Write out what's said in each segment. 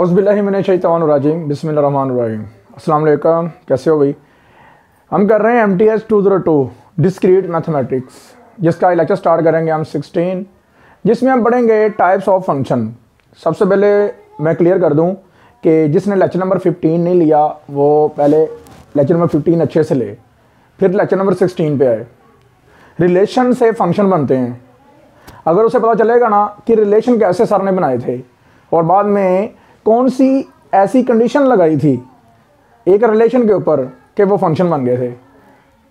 औज़ुबिल्लाहिमिनश्शैतानिर्रजीम बिस्मिल्लाहिर्रहमानिर्रहीम अस्सलाम वालेकुम। कैसे हो भाई? हम कर रहे हैं MTH202 डिस्क्रीट मैथमेटिक्स, जिसका लेक्चर स्टार्ट करेंगे हम 16, जिसमें हम पढ़ेंगे टाइप्स ऑफ फंक्शन। सबसे पहले मैं क्लियर कर दूं कि जिसने लेक्चर नंबर 15 नहीं लिया वो पहले लेक्चर नंबर 15 अच्छे से ले, फिर लेक्चर नंबर 16 पे आए। रिलेशन से फंक्शन बनते हैं, अगर उसे पता चलेगा ना कि रिलेशन कैसे सर ने बनाए थे और बाद में कौन सी ऐसी कंडीशन लगाई थी एक रिलेशन के ऊपर कि वो फंक्शन बन गए थे,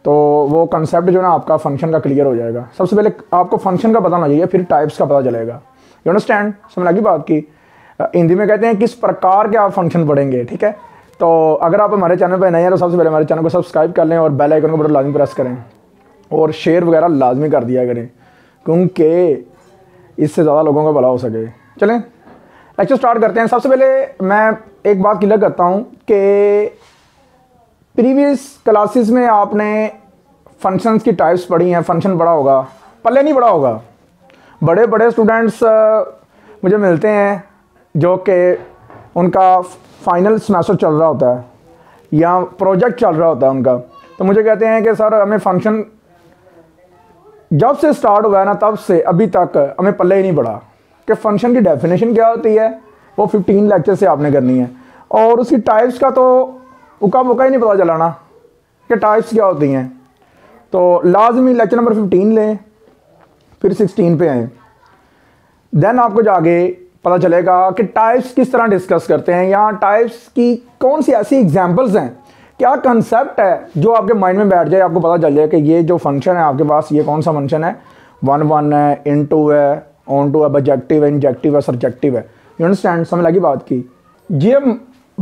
तो वो कंसेप्ट जो ना आपका फंक्शन का क्लियर हो जाएगा। सबसे पहले आपको फंक्शन का पता होना चाहिए, फिर टाइप्स का पता चलेगा। You understand? समझ लगी बात की? हिंदी में कहते हैं किस प्रकार के आप फंक्शन पढ़ेंगे। ठीक है, तो अगर आप हमारे चैनल पर नए हैं तो सबसे पहले हमारे चैनल को सब्सक्राइब कर लें और बेल आइकन को बटन लाजमी प्रेस करें और शेयर वगैरह लाजमी कर दिया करें, क्योंकि इससे ज़्यादा लोगों का भला हो सके। चलें लेक्चर स्टार्ट करते हैं। सबसे पहले मैं एक बात क्लियर करता हूं कि प्रीवियस क्लासेस में आपने फंक्शंस की टाइप्स पढ़ी हैं, फंक्शन पढ़ा होगा, पल्ले नहीं पढ़ा होगा। बड़े बड़े स्टूडेंट्स मुझे मिलते हैं जो कि उनका फाइनल सेमेस्टर चल रहा होता है या प्रोजेक्ट चल रहा होता है उनका, तो मुझे कहते हैं कि सर हमें फंक्शन जब से स्टार्ट हुआ है ना तब से अभी तक हमें पल्ले ही नहीं पड़ा कि फंक्शन की डेफिनेशन क्या होती है। वो 15 लेक्चर से आपने करनी है और उसकी टाइप्स का तो उका मुका ही नहीं पता चला ना कि टाइप्स क्या होती हैं। तो लाजमी लेक्चर नंबर 15 लें, फिर 16 पे आएँ, देन आपको जाके पता चलेगा कि टाइप्स किस तरह डिस्कस करते हैं या टाइप्स की कौन सी ऐसी एग्जाम्पल्स हैं, क्या कंसेप्ट है जो आपके माइंड में बैठ जाए, आपको पता चल जाए कि ये जो फंक्शन है आपके पास ये कौन सा फंक्शन है। 1 1 है, इन 2 है, ऑन 2 है, बजेक्टिव है, इंजेक्टिव है, सरजेक्टिव है। You understand? समझ लगी बात की? ये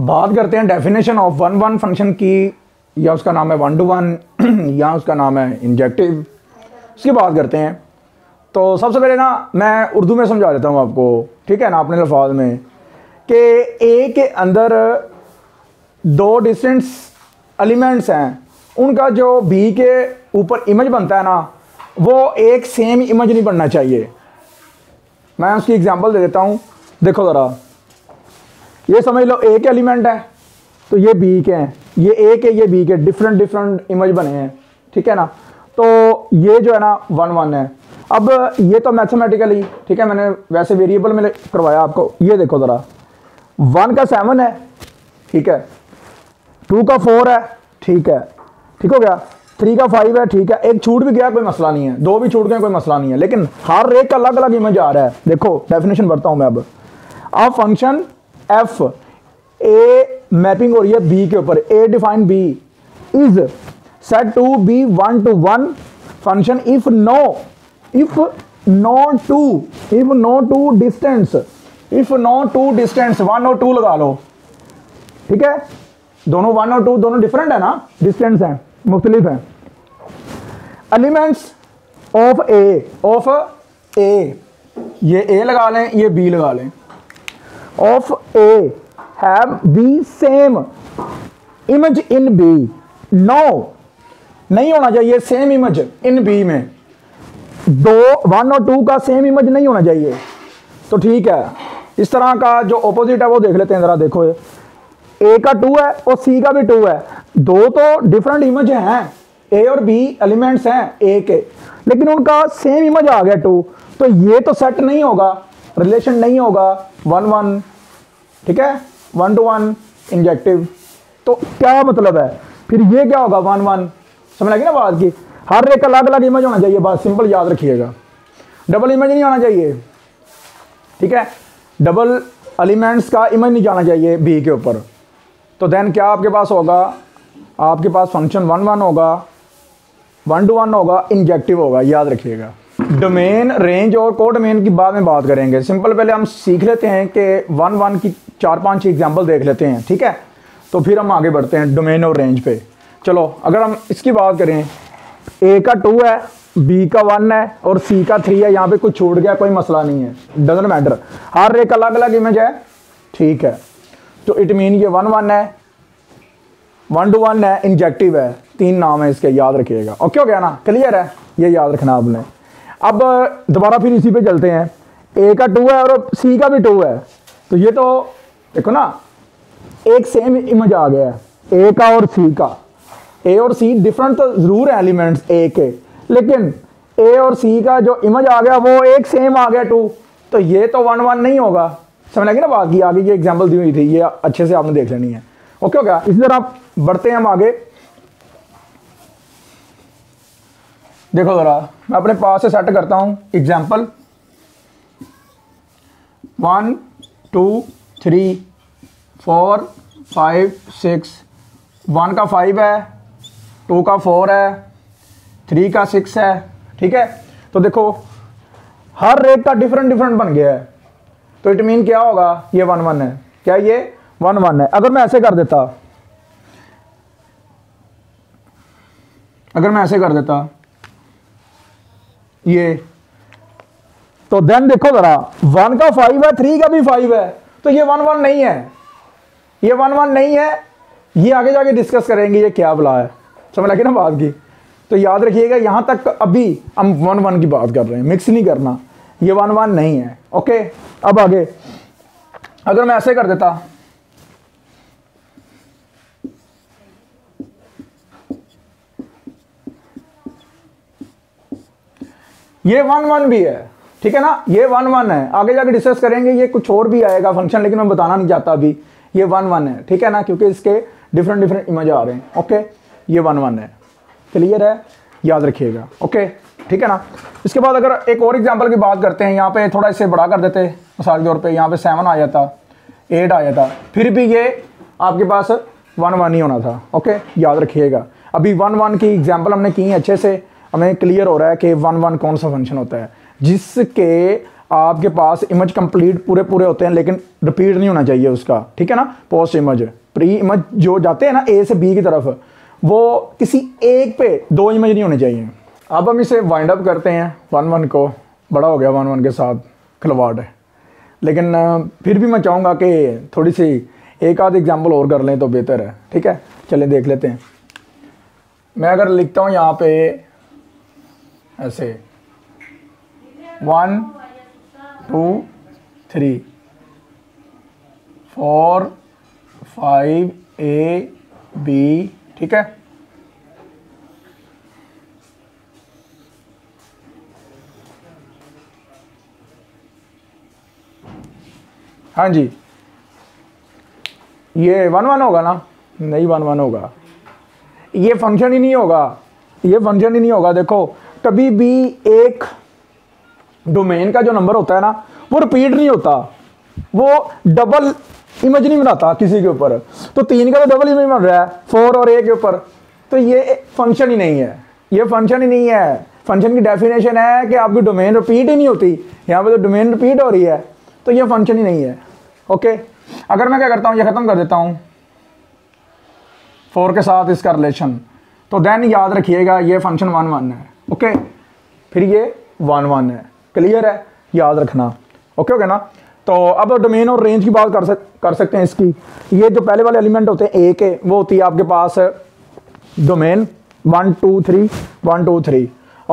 बात करते हैं डेफिनेशन ऑफ 1 1 फंक्शन की, या उसका नाम है 1 to 1 या उसका नाम है इंजेक्टिव, उसकी बात करते हैं। तो सबसे पहले ना मैं उर्दू में समझा देता हूँ आपको, ठीक है ना, अपने लफाज में, कि ए के अंदर 2 डिस्टेंट एलिमेंट्स हैं, उनका जो बी के ऊपर इमेज बनता है ना वो एक सेम इमेज नहीं बनना चाहिए। मैं उसकी एग्जांपल दे देता हूँ, देखो ज़रा, ये समझ लो ए के एलिमेंट है तो ये बी के हैं, ये ए के ये बी के, डिफरेंट डिफरेंट इमेज बने हैं, ठीक है ना। तो ये जो है ना 1 1 है। अब ये तो मैथमेटिकली ठीक है, मैंने वैसे वेरिएबल में करवाया आपको। ये देखो ज़रा, 1 का 7 है, ठीक है, 2 का 4 है, ठीक है, ठीक हो गया, 3 का 5 है, ठीक है, एक छूट भी गया कोई मसला नहीं है, 2 भी छूट गए कोई मसला नहीं है, लेकिन हर एक का अलग अलग इमेज आ रहा है। देखो डेफिनेशन बढ़ता हूं मैं। अब फंक्शन एफ ए मैपिंग हो रही है बी के ऊपर, A define B is set to B 1 to 1 function if no two distance 1 और 2 लगा लो, ठीक है, दोनों 1 और 2 दोनों डिफरेंट है ना, डिस्टेंस है, मुख्तलिफ है। एलिमेंट्स ऑफ ए ये ए लगा लें, ये बी लगा लें, of A have the same image in B, no नहीं होना चाहिए सेम इमेज इन बी में, 1 और 2 का सेम इमेज नहीं होना चाहिए। तो ठीक है, इस तरह का जो ऑपोजिट है वो देख लेते हैं ज़रा। देखो ए का 2 है और सी का भी 2 है, 2 तो डिफरेंट इमेज हैं, ए और बी एलिमेंट्स हैं ए के, लेकिन उनका सेम इमेज आ गया 2, तो ये तो सेट नहीं होगा, रिलेशन नहीं होगा 1 1, ठीक है, 1 to 1 इंजेक्टिव, तो क्या मतलब है फिर, ये क्या होगा 1 1। समझ लगी ना बात की? हर एक अलग अलग इमेज होना चाहिए, बात सिंपल याद रखिएगा, डबल इमेज नहीं होना चाहिए, ठीक है, डबल एलिमेंट्स का इमेज नहीं जाना चाहिए बी के ऊपर। तो देन क्या आपके पास होगा? आपके पास फंक्शन 1 1 होगा, 1 to 1 होगा, इंजेक्टिव होगा, याद रखिएगा। डोमेन, रेंज और कोडोमेन की बाद में बात करेंगे, सिंपल पहले हम सीख लेते हैं कि 1 1 की 4-5 एग्जाम्पल देख लेते हैं, ठीक है, तो फिर हम आगे बढ़ते हैं डोमेन और रेंज पे। चलो अगर हम इसकी बात करें, ए का 2 है, बी का 1 है और सी का 3 है, यहाँ पे कुछ छूट गया कोई मसला नहीं है, डजंट मैटर, हर एक अलग अलग इमेज है, ठीक है, तो इट मीन ये 1 1 है, 1 to 1 है, इंजेक्टिव है, 3 नाम है इसके, याद रखिएगा। ओके हो गया ना, क्लियर है, ये याद रखना आपने। अब दोबारा फिर इसी पे चलते हैं, ए का 2 है और सी का भी 2 है, तो ये तो देखो ना एक सेम इमेज आ गया है ए का और सी का। ए और सी डिफरेंट तो ज़रूर है एलिमेंट्स ए के, लेकिन ए और सी का जो इमेज आ गया वो एक सेम आ गया टू, तो ये तो वन वन नहीं होगा। समझ लगी ना बात की? आगे ये एग्जाम्पल दी हुई थी, ये अच्छे से आपने देख लेनी है। ओके ओके, इसी तरह आप बढ़ते हैं हम आगे। देखो ज़रा मैं अपने पास से सेट करता हूँ एग्जाम्पल 1 2 3 4 5 6। 1 का 5 है, 2 का 4 है, 3 का 6 है, ठीक है। तो देखो हर एक का डिफरेंट डिफरेंट बन गया है, तो इट मीन क्या होगा, ये वन वन है। क्या ये वन वन है? अगर मैं ऐसे कर देता, अगर मैं ऐसे कर देता ये, तो देन देखो जरा 1 का 5 है, 3 का भी 5 है, तो ये वन वन नहीं है, ये वन वन नहीं है। ये आगे जाके डिस्कस करेंगे ये क्या बुला है। समझ लगी ना बात की? तो याद रखिएगा यहाँ तक अभी हम वन वन की बात कर रहे हैं, मिक्स नहीं करना, ये वन वन नहीं है। ओके, अब आगे अगर मैं ऐसे कर देता, ये वन वन भी है, ठीक है ना, ये वन वन है। आगे जाके डिस्कस करेंगे, ये कुछ और भी आएगा फंक्शन, लेकिन मैं बताना नहीं चाहता अभी। ये वन वन है, ठीक है ना, क्योंकि इसके डिफरेंट डिफरेंट इमेज आ रहे हैं। ओके, ये वन वन है, क्लियर है, याद रखिएगा। ओके, ठीक है ना। इसके बाद अगर एक और एग्जांपल की बात करते हैं, यहाँ पे थोड़ा इसे बड़ा कर देते मिसाल के तौर पे, यहाँ पे 7 आ जाता, 8 आ जाता, फिर भी ये आपके पास वन वन ही होना था। ओके, याद रखिएगा। अभी वन वन की एग्जांपल हमने की है, अच्छे से हमें क्लियर हो रहा है कि वन वन कौन सा फंक्शन होता है जिसके आपके पास इमेज कंप्लीट पूरे पूरे होते हैं, लेकिन रिपीट नहीं होना चाहिए उसका, ठीक है ना। पोस्ट इमेज, प्री इमेज जो जाते हैं ना ए से बी की तरफ, वो किसी एक पे दो इमेज नहीं होने चाहिए। अब हम इसे वाइंड अप करते हैं, वन वन को बड़ा हो गया, वन वन के साथ खिलवाड़ है, लेकिन फिर भी मैं चाहूँगा कि थोड़ी सी एक आध एग्जाम्पल और कर लें तो बेहतर है, ठीक है। चलें देख लेते हैं। मैं अगर लिखता हूँ यहाँ पे ऐसे 1 2 3 4 5 ए बी, ठीक है। हाँ जी, ये वन वन होगा ना? नहीं वन वन होगा, ये फंक्शन ही नहीं होगा, ये फंक्शन ही नहीं होगा। देखो कभी भी एक डोमेन का जो नंबर होता है ना, वो रिपीट नहीं होता, वो डबल इमेज नहीं बनाता किसी के ऊपर। तो 3 का तो डबल इमेज बन रहा है 4 और ए के ऊपर, तो ये फंक्शन ही नहीं है, ये फंक्शन ही नहीं है। फंक्शन की डेफिनेशन है कि आपकी डोमेन रिपीट ही नहीं होती, यहाँ पे तो डोमेन रिपीट हो रही है, तो ये फंक्शन ही नहीं है। ओके, अगर मैं क्या करता हूँ, ये ख़त्म कर देता हूँ 4 के साथ इसका रिलेशन, तो देन याद रखिएगा ये फंक्शन वन वन है। ओके, फिर ये वन वन है, क्लियर है, याद रखना। ओके ओके ना। तो अब डोमेन और रेंज की बात कर सकते हैं इसकी। ये जो पहले वाले एलिमेंट होते हैं ए के, वो होती है आपके पास डोमेन 1 2 3 1 2 3,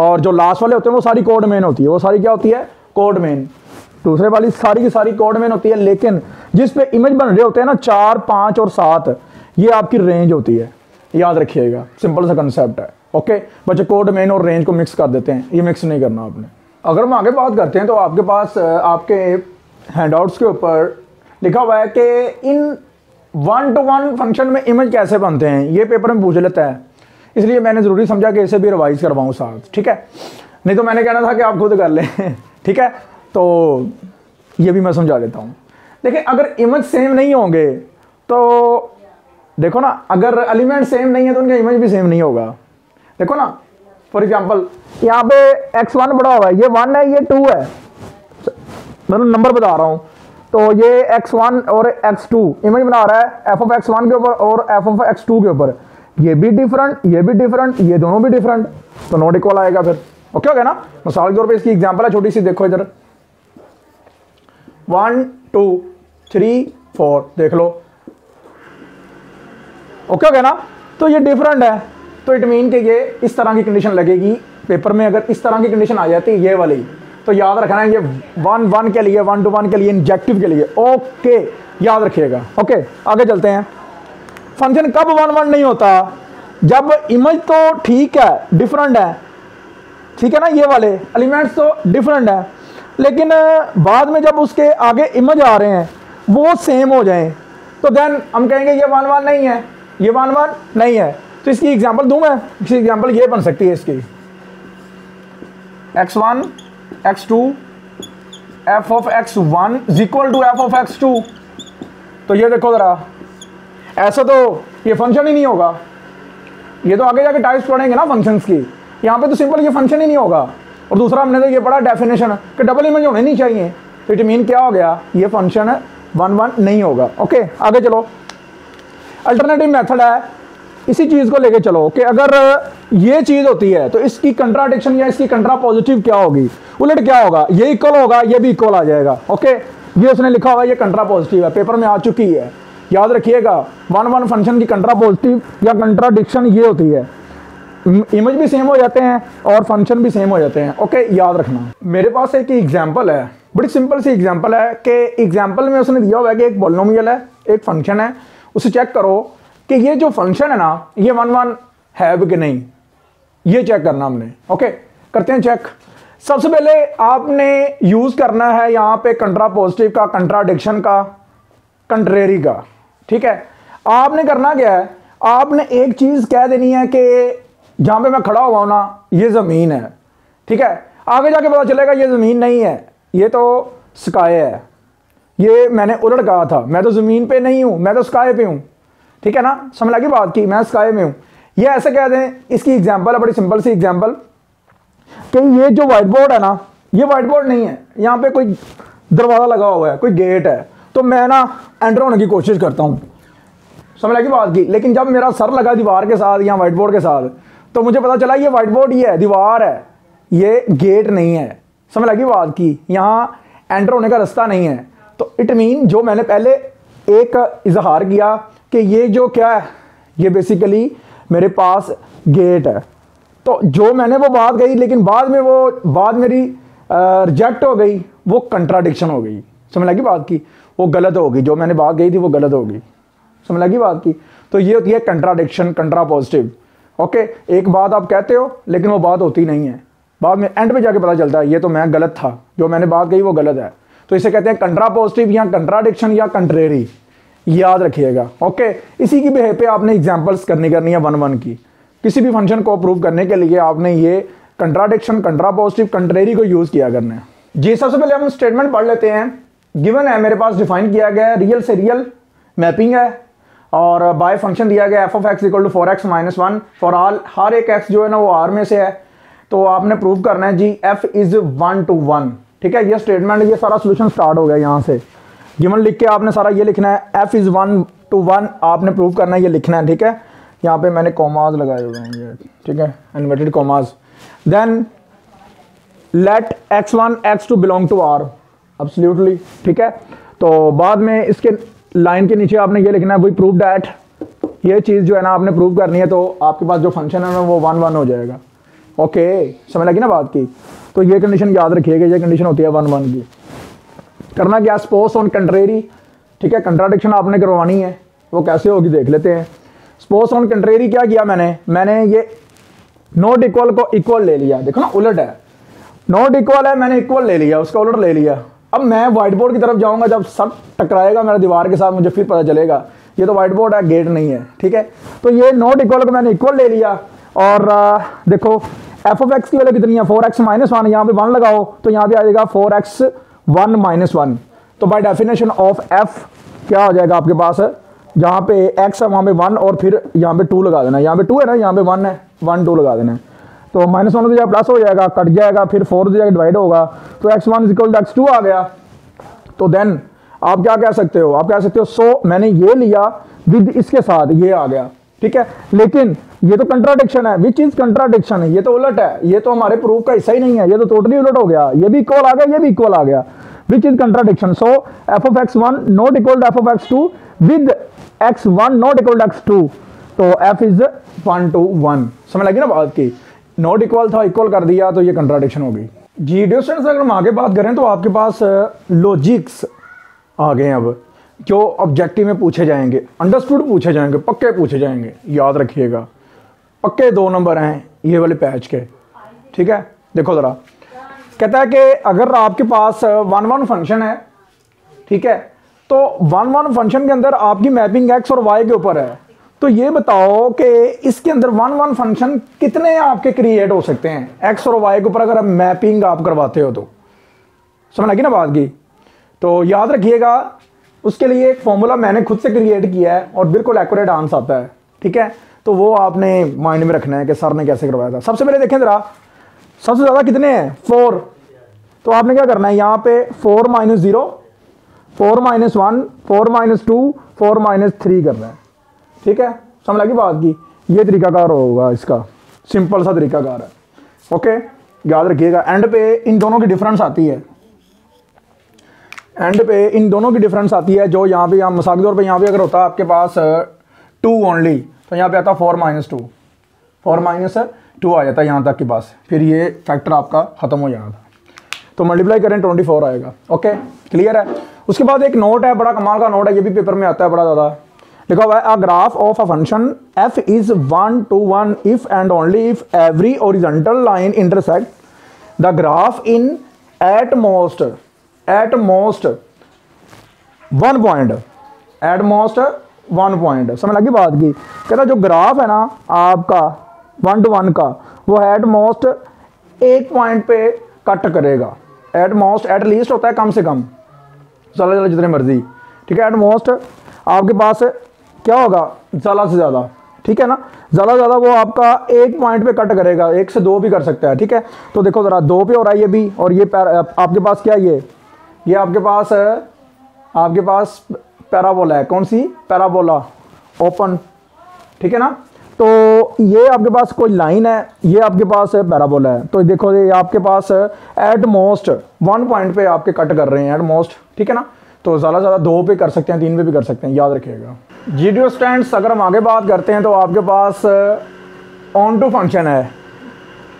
और जो लास्ट वाले होते हैं वो सारी कोड डोमेन होती है, वो सारी क्या होती है, कोड डोमेन। दूसरे वाली सारी की सारी कोड डोमेन होती है, लेकिन जिस पे इमेज बन रहे होते हैं ना 4 5 और 7, ये आपकी रेंज होती है, याद रखिएगा। सिंपल सा कंसेप्ट है। ओके बच्चे, कोड डोमेन और रेंज को मिक्स कर देते हैं, ये मिक्स नहीं करना आपने। अगर हम आगे बात करते हैं तो आपके पास आपके हैंडआउट्स के ऊपर लिखा हुआ है कि इन 1 to 1 फंक्शन में इमेज कैसे बनते हैं। ये पेपर में पूछ लेता है, इसलिए मैंने ज़रूरी समझा कि इसे भी रिवाइज करवाऊँ साथ, ठीक है, नहीं तो मैंने कहना था कि आप खुद कर लें, ठीक है। तो ये भी मैं समझा देता हूँ। देखिए अगर इमेज सेम नहीं होंगे तो देखो ना, अगर एलिमेंट सेम नहीं है तो उनका इमेज भी सेम नहीं होगा। देखो ना, फॉर एग्जांपल यहाँ पे x1 बड़ा हुआ है, ये 1 है, ये 2 है, मतलब नंबर बता रहा हूँ। तो ये x1 और x2 इमेज बना रहा है f(x1) के ऊपर और f(x2) के ऊपर, ये भी डिफरेंट, ये भी डिफरेंट, ये दोनों भी डिफरेंट, तो नॉट इक्वल आएगा फिर। ओके ओके ना। मिसाल के तौर पर इसकी एग्जाम्पल है छोटी सी, देखो इधर 1 2 3 4, देख लो। ओके ओके ना। तो ये डिफरेंट है, तो इट मीन कि ये इस तरह की कंडीशन लगेगी पेपर में। अगर इस तरह की कंडीशन आ जाती है ये वाली, तो याद रखना है ये 1 1 के लिए, 1 to 1 के लिए, इंजेक्टिव के लिए। ओके याद रखिएगा। ओके आगे चलते हैं। फंक्शन कब 1-1 नहीं होता? जब इमेज तो ठीक है डिफरेंट है, ठीक है ना, ये वाले एलिमेंट्स तो डिफरेंट है, लेकिन बाद में जब उसके आगे इमेज आ रहे हैं वो सेम हो जाएं तो देन हम कहेंगे ये 1-1 नहीं है, ये 1-1 नहीं है। तो इसकी एग्जांपल दूं मैं, इसकी एग्जांपल ये बन सकती है इसकी x1 x2 f of x1 is equal to f of x2। तो ये देखो ज़रा, ऐसा तो ये फंक्शन ही नहीं होगा, ये तो आगे जाके टाइप्स पढ़ेंगे ना फंक्शंस की, यहाँ पे तो सिंपल ये फंक्शन ही नहीं होगा। और दूसरा हमने तो ये पढ़ा डेफिनेशन कि डबल इमेज होने नहीं चाहिए, तो इट मीन क्या हो गया, ये फंक्शन 1-1 नहीं होगा। ओके आगे चलो, अल्टरनेटिव मेथड है, इसी चीज़ को लेके चलो कि अगर ये चीज़ होती है तो इसकी कंट्राडिक्शन या इसकी कंट्रा पॉजिटिव क्या होगी, उलट क्या होगा, ये इक्वल होगा ये भी इक्वल आ जाएगा। ओके ये उसने लिखा हुआ है, ये कंट्रा पॉजिटिव है, पेपर में आ चुकी है, याद रखिएगा। 1-1 फंक्शन की कंट्रा पॉजिटिव या कंट्राडिक्शन ये होती है, इमेज भी सेम हो जाते हैं और फंक्शन भी सेम हो जाते हैं। ओके याद रखना। मेरे पास एक एग्जांपल है, बड़ी सिंपल सी एग्जांपल है कि एग्जांपल में उसने दिया हुआ है कि एक पॉलिनोमियल है, एक फंक्शन है, उसे चेक करो कि ये जो फंक्शन है ना ये 1-1 है कि नहीं, ये चेक करना हमने। ओके करते हैं चेक। सबसे पहले आपने यूज़ करना है यहाँ पे कंट्रा पॉजिटिव का, कंट्राडिक्शन का, कंट्रेरी का, ठीक है। आपने करना क्या है, आपने एक चीज़ कह देनी है कि जहाँ पे मैं खड़ा हुआ हूँ ना ये ज़मीन है, ठीक है, आगे जाके पता चलेगा ये ज़मीन नहीं है, ये तो स्काई है, ये मैंने उलट कहा था, मैं तो ज़मीन पे नहीं हूँ, मैं तो स्काई पे हूँ, ठीक है ना, समझ लगी बात की, मैं स्काई में हूँ, ये ऐसे कह दें। इसकी एग्जाम्पल है बड़ी सिंपल सी एग्जाम्पल कि ये जो वाइट बोर्ड है ना ये वाइट बोर्ड नहीं है, यहाँ पर कोई दरवाज़ा लगा हुआ है, कोई गेट है, तो मैं ना एंटर होने की कोशिश करता हूँ, समझ लगी बात की, लेकिन जब मेरा सर लगा दीवार के साथ या वाइट बोर्ड के साथ तो मुझे पता चला ये वाइट बोर्ड ही है, दीवार है, ये गेट नहीं है, समझ लगी बात की, यहाँ एंटर होने का रास्ता नहीं है। तो इट मीन जो मैंने पहले एक इजहार किया कि ये जो क्या है ये बेसिकली मेरे पास गेट है, तो जो मैंने वो बात कही लेकिन बाद मेरी रिजेक्ट हो गई, वो कंट्राडिक्शन हो गई, समझ लगी बात की, वो गलत होगी, जो मैंने बात कही थी वो गलत होगी, समझ लगी बात की। तो ये होती है कंट्राडिक्शन, कंट्रा पॉजिटिव। ओके एक बात आप कहते हो लेकिन वो बात होती नहीं है, बाद में एंड पे जाके पता चलता है ये तो मैं गलत था, जो मैंने बात कही वो गलत है, तो इसे कहते हैं कंट्रा पॉजिटिव या कंट्राडिक्शन या कंट्रेरी, याद रखिएगा। ओके इसी की बेह पे आपने एग्जाम्पल्स करनी है 1-1 की। किसी भी फंक्शन को प्रूव करने के लिए आपने ये कंट्राडिक्शन, कंट्रा पॉजिटिव, कंट्रेरी को यूज़ किया करना है जी। सबसे पहले हम स्टेटमेंट पढ़ लेते हैं। गिवन है, मेरे पास डिफाइन किया गया है, रियल से रियल मैपिंग है और बाय फंक्शन दिया गया F of X equal to 4x-1 for all, हर एक एक्स जो है ना वो आर में से है, तो आपने प्रूव करना है जी एफ इज़ 1-1, ठीक है। ये स्टेटमेंट, ये सारा सोल्यूशन स्टार्ट हो गया यहाँ से, गिवन लिख के आपने सारा ये लिखना है, एफ इज़ 1-1 आपने प्रूव करना है, ये लिखना है, ठीक है। यहाँ पे मैंने कॉमाज लगाए हुए हैं ये, ठीक है, inverted commas. Then let x1 x2 belong to R absolutely, ठीक है। तो बाद में इसके लाइन के नीचे आपने ये लिखना है वी प्रूव डैट, ये चीज़ जो है ना आपने प्रूव करनी है, तो आपके पास जो फंक्शन है ना वो 1-1 हो जाएगा। ओके समझ लगी ना बात की। तो ये कंडीशन याद रखिएगा, ये कंडीशन होती है 1-1 की। करना क्या, स्पोस ऑन कंट्रेरी, ठीक है, कंट्राडिक्शन आपने करवानी है, वो कैसे होगी देख लेते हैं। स्पोस ऑन कंट्रेरी क्या किया मैंने ये नॉट इक्वल को इक्वल ले लिया, देखो ना उलट है, नॉट इक्वल है मैंने इक्वल ले लिया, उसका उलट ले लिया। अब मैं व्हाइट बोर्ड की तरफ जाऊंगा, जब सब टकराएगा मेरा दीवार के साथ मुझे फिर पता चलेगा ये तो व्हाइट बोर्ड है, गेट नहीं है, ठीक है। तो ये नॉट इक्वल को मैंने इक्वल ले लिया और देखो एफ ऑफ एक्स की वैल्यू कितनी है 4x-1, यहाँ पे 1 लगाओ तो यहाँ पे आ जाएगा 4x-1 -1। तो बाय डेफिनेशन ऑफ एफ क्या हो जाएगा आपके पास, जहाँ पे एक्स है वहाँ पे 1 और फिर यहाँ पे 2 लगा देना, यहाँ पे 2 है ना, यहाँ पे 1 है, 1 2 लगा देना है। तो -1 हो जाएगा प्लस हो जाएगा, कट जाएगा, फिर 4 हो जाएगा, डिवाइड होगा, तो x1 x2 आ गया। तो देन आप क्या कह सकते हो, आप कह सकते हो सो मैंने ये लिया विद इसके साथ ये आ गया, ठीक है, लेकिन ये तो कंट्राडिक्शन है, विच इज कंट्राडिक्शन है, ये तो उलट है, ये तो हमारे प्रूफ का हिस्सा ही नहीं है, ये तो टोटली उलट हो गया, ये भी इक्वल आ गया, ये भी इक्वल आ गया, which is contradiction. So f(x1) not equal f of x2 with x1 not equal x2, तो f इज 1-1, समझ लगी ना बात की। नॉट इक्वल था इक्वल कर दिया, तो ये कंट्राडिक्शन हो गई जी। डियर स्टूडेंट्स, अगर हम आगे बात करें तो आपके पास लॉजिक्स आ गए हैं। अब जो ऑब्जेक्टिव में पूछे जाएंगे, अंडरस्टूड पूछे जाएंगे, पक्के पूछे जाएंगे, याद रखिएगा। पक्के दो नंबर हैं ये वाले पैच के, ठीक है। देखो ज़रा, कहता है कि अगर आपके पास 1-1 फंक्शन है, ठीक है, तो 1-1 फंक्शन के अंदर आपकी मैपिंग एक्स और वाई के ऊपर है, तो ये बताओ कि इसके अंदर 1-1 फंक्शन कितने आपके क्रिएट हो सकते हैं एक्स और वाई के ऊपर, अगर आप मैपिंग आप करवाते हो तो। समझ लगी ना बात की? तो याद रखिएगा, उसके लिए एक फॉर्मूला मैंने खुद से क्रिएट किया है और बिल्कुल एक्यूरेट आंसर आता है, ठीक है। तो वो आपने माइंड में रखना है कि सर ने कैसे करवाया था। सबसे पहले देखें ज़रा, सबसे ज़्यादा कितने हैं? 4। तो आपने क्या करना है, यहाँ पे 4 - 0, 4 - 1, 4 - 2, 4 - 3 करना है, ठीक है। समझ लगी बात की? ये तरीकाकार होगा इसका, सिंपल सा तरीकाकार है, ओके। याद रखिएगा, एंड पे इन दोनों की डिफरेंस आती है, एंड पे इन दोनों की डिफरेंस आती है। जो यहाँ पे, यहाँ मिसाल के तौर पर यहाँ पे अगर होता आपके पास 2 ओनली, तो यहाँ पे आता 4 - 2, 4 - 2 आ जाता है यहाँ तक के पास, फिर ये फैक्टर आपका ख़त्म हो जाता था। तो मल्टीप्लाई करें 24 आएगा, ओके, क्लियर है। उसके बाद एक नोट है, बड़ा कमाल का नोट है, ये भी पेपर में आता है बड़ा ज़्यादा। लिखा हुआ है, a graph of a function f is 1, 2, 1 if and only if every horizontal line intersect the graph in at most 1 point, at most 1 point. समझ लगी बात की? कहता जो ग्राफ है ना आपका 1-1 का, वो एट मोस्ट 8 पॉइंट पे कट करेगा। एट मोस्ट, एट लीस्ट होता है कम से कम, चलो जितने मर्जी, ठीक है। एट मोस्ट आपके पास क्या होगा, ज़्यादा से ज़्यादा, ठीक है ना, ज़्यादा से ज़्यादा वो आपका 1 पॉइंट पे कट करेगा, 1 से 2 भी कर सकता है, ठीक है। तो देखो ज़रा, 2 पे हो रहा है ये भी, और ये आपके पास क्या, ये आपके पास पैराबोला है, कौन सी पैराबोला, ओपन, ठीक है ना। तो ये आपके पास कोई लाइन है, ये आपके पास पैराबोला है, तो देखो ये आपके पास एट मोस्ट 1 पॉइंट पे आपके कट कर रहे हैं, एट मोस्ट, ठीक है ना। तो ज़्यादा से ज़्यादा 2 पे कर सकते हैं, 3 पे भी कर सकते हैं, याद रखिएगा। जी डी स्टैंड्स, अगर हम आगे बात करते हैं तो आपके पास ऑन टू फंक्शन है,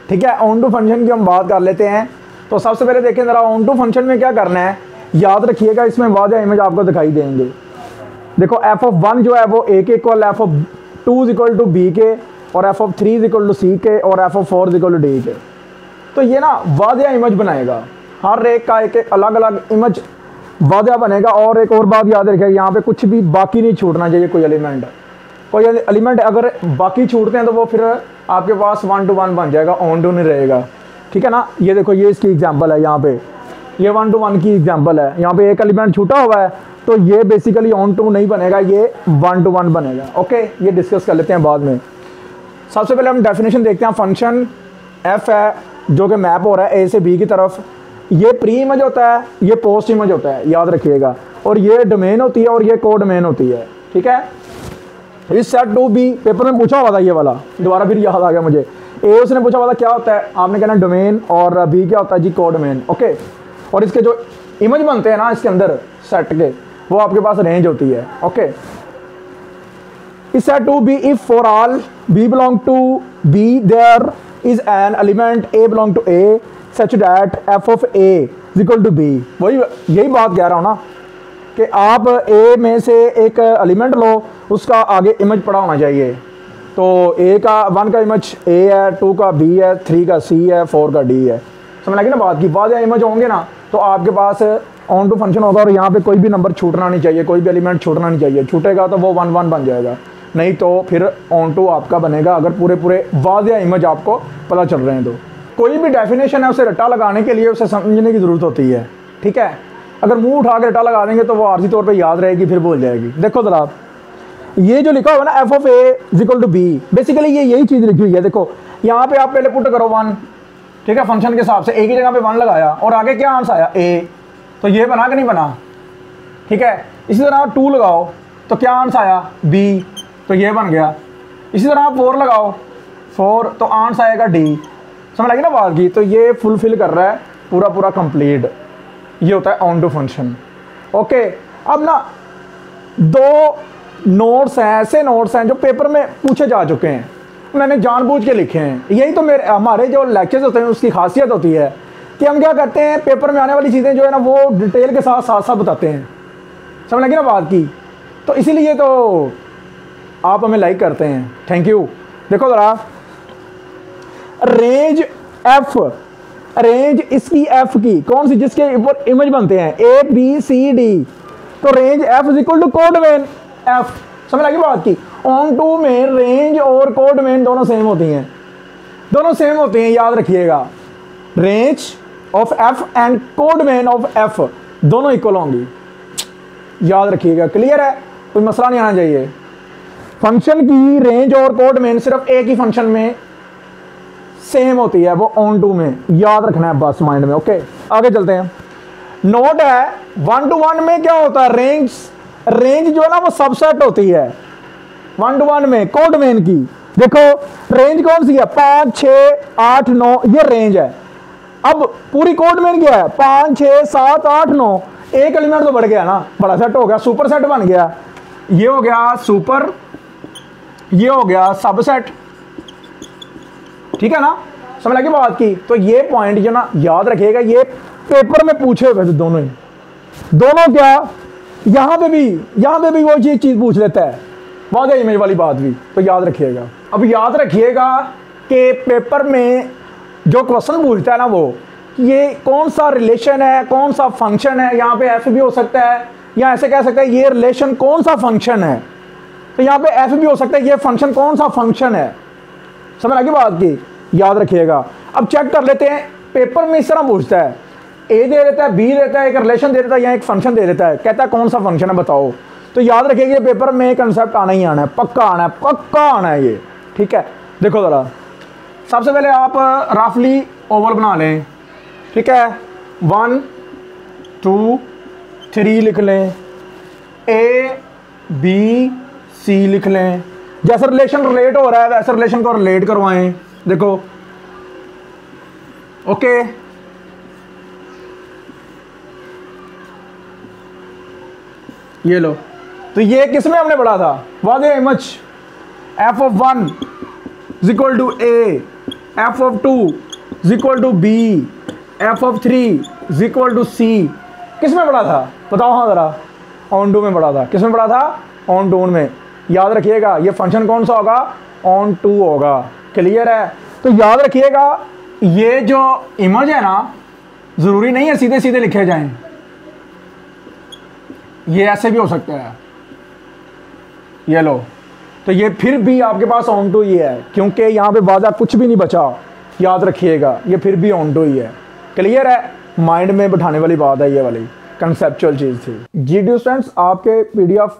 ठीक है। ऑन टू फंक्शन की हम बात कर लेते हैं। तो सबसे पहले देखें ज़रा, ऑन टू फंक्शन में क्या करना है, याद रखिएगा, इसमें वाज़ह इमेज आपको दिखाई देंगे। देखो f(1) जो है वो a के इक्वल, f(2) b के, और f(3) c के, और f(4) d के। तो ये ना वाज़ह इमेज बनाएगा, हर एक का एक अलग अलग इमेज वाज़ह बनेगा। और एक और बात याद रखिएगा, यहाँ पे कुछ भी बाकी नहीं छूटना चाहिए, कोई एलिमेंट अगर बाकी छूटते हैं तो वो फिर आपके पास 1-1 बन जाएगा, ऑन टू नहीं रहेगा, ठीक है ना। ये देखो, ये इसकी एग्जांपल है, यहाँ पे ये 1-1 की एग्जांपल है, यहाँ पे एक एलिमेंट छूटा हुआ है, तो ये बेसिकली ऑन टू नहीं बनेगा, ये 1-1 बनेगा, ओके। ये डिस्कस कर लेते हैं बाद में। सबसे पहले हम डेफिनेशन देखते हैं। फंक्शन एफ है जो कि मैप हो रहा है ए से बी की तरफ, ये प्री इमेज होता है, ये पोस्ट इमेज होता है, याद रखिएगा, और ये डोमेन होती है और ये कोड डोमेन होती है, ठीक है। इस सेट 2B पेपर में पूछा हुआ था, ये वाला दोबारा फिर याद आ गया मुझे। ए उसने पूछा हुआ था क्या होता है, आपने कहना डोमेन, और बी क्या होता है जी, कोड डोमेन, ओके। और इसके जो इमेज बनते हैं ना इसके अंदर सेट के, वो आपके पास रेंज होती है, ओके। इस set 2B if for all B belong to B there is an element A belong to A such that f(a) = b। वही यही बात कह रहा हूँ ना कि आप a में से एक एलिमेंट लो, उसका आगे इमेज पड़ा होना चाहिए। तो a का 1 का इमेज a है, 2 का b है, 3 का c है, 4 का d है। समझ लगी ना बात की? बाद इमेज होंगे ना तो आपके पास ऑन टू फंक्शन होगा, और यहाँ पे कोई भी नंबर छूटना नहीं चाहिए, कोई भी एलिमेंट छूटना नहीं चाहिए, छूटेगा तो वो 1-1 बन जाएगा, नहीं तो फिर ऑन टू आपका बनेगा, अगर पूरे वाज़ह इमेज आपको पता चल रहे हैं तो। कोई भी डेफिनेशन है उसे रट्टा लगाने के लिए उसे समझने की ज़रूरत होती है, ठीक है। अगर मुंह उठा के रट्टा लगा देंगे तो वो आर्जी तौर पे याद रहेगी, फिर भूल जाएगी। देखो जरा, ये जो लिखा हुआ ना f(a) = b, बेसिकली ये यही चीज़ लिखी हुई है। देखो यहाँ पे आप पहले पुट करो 1, ठीक है, फंक्शन के हिसाब से एक ही जगह पे 1 लगाया, और आगे क्या आंसर आया, a, तो ये बना कि नहीं बना, ठीक है। इसी तरह 2 लगाओ तो क्या आंसर आया, b, तो ये बन गया। इसी तरह आप 4 लगाओ, 4 तो आंसर आएगा d। समझ लगी ना बात की? तो ये फुलफिल कर रहा है पूरा कंप्लीट, ये होता है ऑन टू फंक्शन, ओके। अब ना 2 नोट्स हैं, ऐसे नोट्स हैं जो पेपर में पूछे जा चुके हैं, मैंने जानबूझ के लिखे हैं। यही तो हमारे जो लेक्चर्स होते हैं उसकी खासियत होती है कि हम क्या करते हैं, पेपर में आने वाली चीज़ें जो है ना वो डिटेल के साथ बताते हैं। समझ लगी ना बात की। तो इसीलिए तो आप हमें लाइक करते हैं, थैंक यू। देखो ज़रा रेंज एफ, रेंज इसकी एफ की कौन सी जिसके ऊपर इमेज बनते हैं ए बी सी डी, तो range F is equal to codomain F, समझ लगी बात की। ऑन टू में रेंज और कोडमेन दोनों सेम होती हैं, दोनों सेम होते हैं, याद रखिएगा। Range of F and codomain of F दोनों इक्वल होंगी, याद रखिएगा। क्लियर है, कोई मसला नहीं आना चाहिए। फंक्शन की रेंज और कोडमेन सिर्फ एक ही फंक्शन में सेम होती है, वो ऑन टू में, याद रखना है बस माइंड में। ओके आगे चलते हैं। नोट है वन टू वन में क्या होता है, रेंज रेंज जो है ना वो सबसेट होती है वन टू वन में कोडमेन की। देखो रेंज कौन सी है 5 6 8 9, ये रेंज है। अब पूरी कोडमेन क्या है 5 6 7 8 9, एक एलिमेंट तो बढ़ गया ना, बड़ा सेट हो गया, सुपर सेट बन गया। ये हो गया सुपर, ये हो गया सबसेट, ठीक है ना, समझ लगी बात की। तो ये पॉइंट जो ना याद रखिएगा, ये पेपर में पूछे हुए थे दोनों ही, दोनों क्या यहाँ पे भी वो चीज़ पूछ लेता है, वादा इमेज वाली बात भी, तो याद रखिएगा। अब याद रखिएगा कि पेपर में जो क्वेश्चन पूछता है ना वो, ये कौन सा रिलेशन है, कौन सा फंक्शन है, यहाँ पे एफ भी हो सकता है, या ऐसे कह सकते हैं ये रिलेशन कौन सा फंक्शन है, तो यहाँ पे एफ भी हो सकता है, ये फंक्शन कौन सा फंक्शन है, समझ आगे बात की, याद रखिएगा। अब चेक कर लेते हैं, पेपर में इस तरह पूछता है, ए दे देता है, बी देता है, एक रिलेशन दे देता है या एक फंक्शन दे देता है, कहता है कौन सा फंक्शन है बताओ। तो याद रखिएगा पेपर में कंसेप्ट आना ही आना है, पक्का आना है, पक्का आना है ये, ठीक है। देखो ज़रा सबसे पहले आप रफली ओवल बना लें, ठीक है, 1 2 3 लिख लें, ए बी सी लिख लें, जैसा रिलेशन रिलेट हो रहा है वैसा रिलेशन को रिलेट करवाएं। देखो ओके, ये लो, तो ये किस में हमने पढ़ा था, वादे image f(1) = a, f(2) = b, f(3) = c, किस में पढ़ा था बताओ। हाँ ज़रा ऑन टू में पढ़ा था, किस में पढ़ा था ऑन टू में, याद रखिएगा। ये फंक्शन कौन सा होगा ऑन टू होगा, क्लियर है। तो याद रखिएगा ये जो इमेज है ना, ज़रूरी नहीं है सीधे सीधे लिखे जाएं, ये ऐसे भी हो सकता है, ये लो, तो ये फिर भी आपके पास ऑन टू ही है, क्योंकि यहाँ पे वादा कुछ भी नहीं बचा, याद रखिएगा ये फिर भी ऑन टू ही है, क्लियर है। माइंड में बिठाने वाली बात है, ये वाली कंसेप्चुअल चीज़ थी। जी डी स्टूडेंट्स, आपके पीडीएफ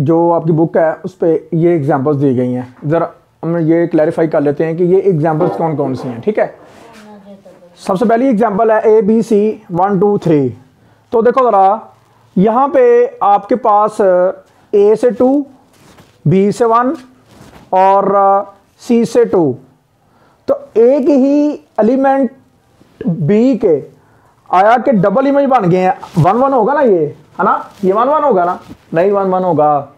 जो आपकी बुक है उस पर ये एग्जांपल्स दी गई हैं, ज़रा हम ये क्लैरिफाई कर लेते हैं कि ये एग्जांपल्स कौन कौन सी हैं, ठीक है। सबसे पहली एग्जांपल है A B C 1 2 3। तो देखो ज़रा यहाँ पे आपके पास A से 2 B से 1 और C से 2, तो एक ही एलिमेंट बी के आया कि डबल इमेज बन गए हैं, 1 1 होगा ना, ये है ना, ये 1 1 होगा ना, नहीं 1 1 होगा,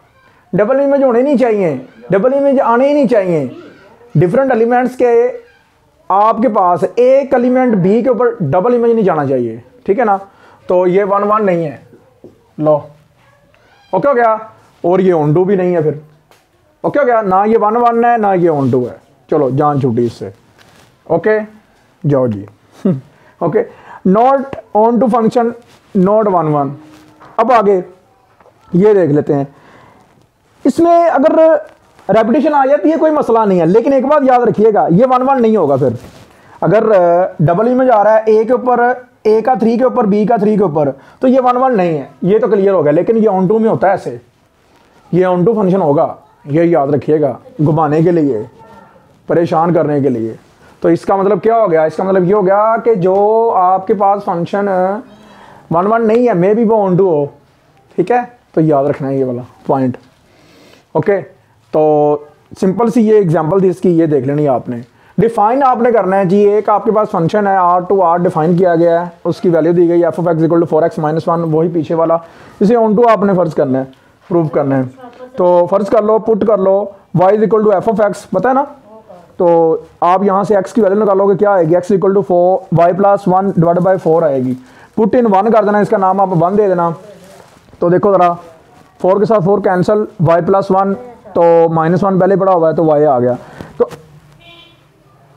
डबल इमेज होने नहीं चाहिए, डबल इमेज आने ही नहीं चाहिए। डिफरेंट एलिमेंट्स के आपके पास एक एलिमेंट बी के ऊपर डबल इमेज नहीं जाना चाहिए, ठीक है ना। तो ये 1 1 नहीं है, लो ओके हो गया, और ये ऑन टू भी नहीं है, फिर ओके हो गया ना, ये 1 1 है ना ये ऑन टू है, चलो जान छूटी इससे, ओके जाओ जी। Okay not onto function, not 1 1। अब आगे ये देख लेते हैं, इसमें अगर रेपिटेशन आ जाती है कोई मसला नहीं है, लेकिन एक बात याद रखिएगा ये 1 1 नहीं होगा। फिर अगर डबल इमेज आ रहा है ए के ऊपर, ए का 3 के ऊपर, बी का 3 के ऊपर, तो ये 1 1 नहीं है, ये तो क्लियर हो गया, लेकिन ये ऑन टू में होता है ऐसे, ये ऑन टू फंक्शन होगा, ये याद रखिएगा, घुमाने के लिए, परेशान करने के लिए। तो इसका मतलब क्या हो गया, इसका मतलब ये हो गया कि जो आपके पास फंक्शन 1 1 नहीं है, मे बी वो ऑन टू हो, ठीक है, तो याद रखना है ये वाला पॉइंट। ओके तो सिंपल सी ये एग्जांपल थी इसकी, ये देख लेनी है आपने। डिफाइन आपने करना है जी, एक आपके पास फंक्शन है R2 डिफाइन किया गया है, उसकी वैल्यू दी गई है f(x = 4x - 1), वही पीछे वाला, इसे ऑन टू आपने फ़र्ज़ करना है, प्रूव करना है। तो फ़र्ज़ कर लो, पुट कर लो y = f(x), पता है ना, तो आप यहाँ से x की वैल्यू निकालोगे, क्या आएगी x = 4 y + 1 / 4 आएगी। पुट इन 1 कर देना, इसका नाम आप 1 दे देना। तो देखो ज़रा 4 के साथ 4 कैंसिल, y प्लस 1 तो -1 पहले पड़ा हुआ है तो y आ गया। तो